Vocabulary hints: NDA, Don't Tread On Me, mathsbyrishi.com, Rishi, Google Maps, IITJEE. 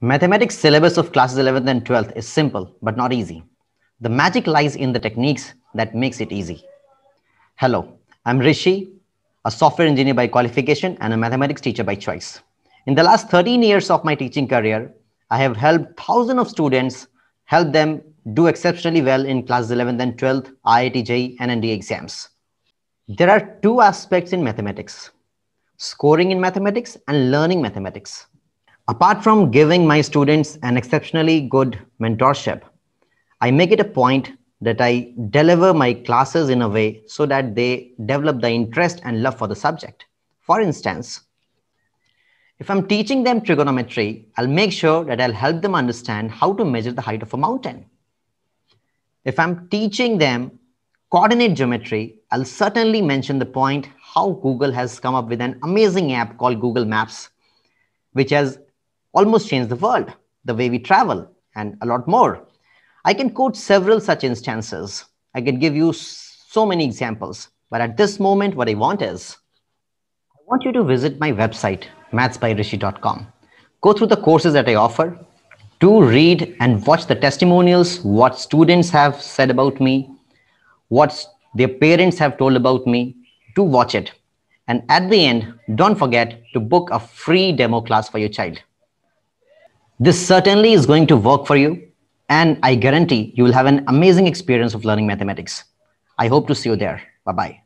Mathematics syllabus of classes 11th and 12th is simple, but not easy. The magic lies in the techniques that makes it easy. Hello, I'm Rishi, a software engineer by qualification and a mathematics teacher by choice. In the last 13 years of my teaching career, I have helped thousands of students, help them do exceptionally well in classes 11th and 12th, IITJEE and NDA exams. There are two aspects in mathematics, scoring in mathematics and learning mathematics. Apart from giving my students an exceptionally good mentorship, I make it a point that I deliver my classes in a way so that they develop the interest and love for the subject. For instance, if I'm teaching them trigonometry, I'll make sure that I'll help them understand how to measure the height of a mountain. If I'm teaching them coordinate geometry, I'll certainly mention the point how Google has come up with an amazing app called Google Maps, which has almost changed the world, the way we travel, and a lot more. I can quote several such instances. I can give you so many examples, but at this moment, what I want is, I want you to visit my website, mathsbyrishi.com. Go through the courses that I offer, do read and watch the testimonials, what students have said about me, what their parents have told about me, do watch it. And at the end, don't forget to book a free demo class for your child. This certainly is going to work for you, and I guarantee you will have an amazing experience of learning mathematics. I hope to see you there. Bye-bye.